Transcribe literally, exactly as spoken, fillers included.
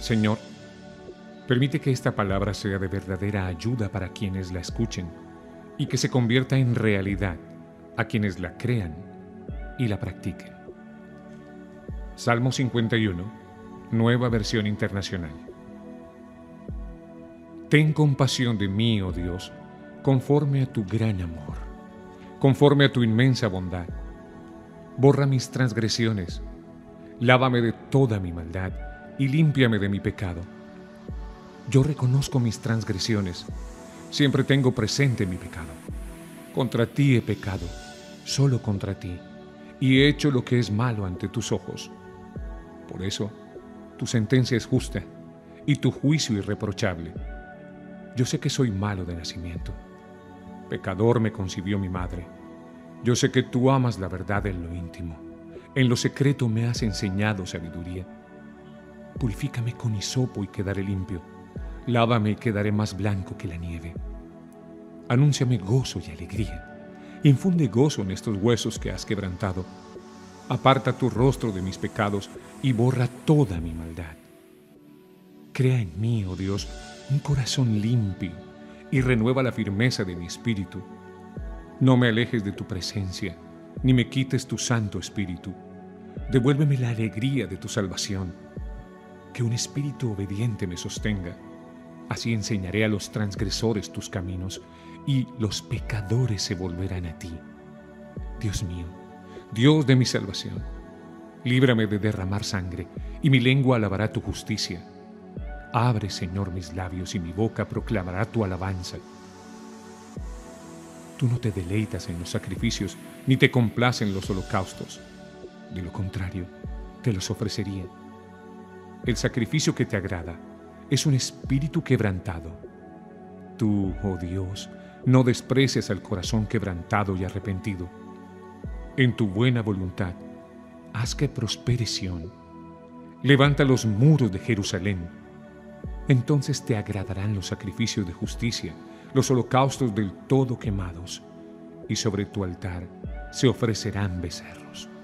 Señor, permite que esta palabra sea de verdadera ayuda para quienes la escuchen y que se convierta en realidad a quienes la crean y la practiquen. Salmo cincuenta y uno, Nueva Versión Internacional. Ten compasión de mí, oh Dios, conforme a tu gran amor, conforme a tu inmensa bondad. Borra mis transgresiones, lávame de toda mi maldad y límpiame de mi pecado. Yo reconozco mis transgresiones, siempre tengo presente mi pecado. Contra ti he pecado, solo contra ti, y he hecho lo que es malo ante tus ojos. Por eso, tu sentencia es justa y tu juicio irreprochable. Yo sé que soy malo de nacimiento. Pecador me concibió mi madre. Yo sé que tú amas la verdad en lo íntimo. En lo secreto me has enseñado sabiduría. Purifícame con hisopo y quedaré limpio. Lávame y quedaré más blanco que la nieve. Anúnciame gozo y alegría. Infunde gozo en estos huesos que has quebrantado. Aparta tu rostro de mis pecados y borra toda mi maldad. Crea en mí, oh Dios, un corazón limpio y renueva la firmeza de mi espíritu. No me alejes de tu presencia, ni me quites tu santo espíritu. Devuélveme la alegría de tu salvación. Que un espíritu obediente me sostenga. Así enseñaré a los transgresores tus caminos, y los pecadores se volverán a ti. Dios mío, Dios de mi salvación, líbrame de derramar sangre, y mi lengua alabará tu justicia. Abre, Señor, mis labios, y mi boca proclamará tu alabanza. Tú no te deleitas en los sacrificios, ni te complacen los holocaustos. De lo contrario, te los ofrecería. El sacrificio que te agrada es un espíritu quebrantado. Tú, oh Dios, no desprecies al corazón quebrantado y arrepentido. En tu buena voluntad, haz que prospere Sión. Levanta los muros de Jerusalén. Entonces te agradarán los sacrificios de justicia, los holocaustos del todo quemados, y sobre tu altar se ofrecerán becerros.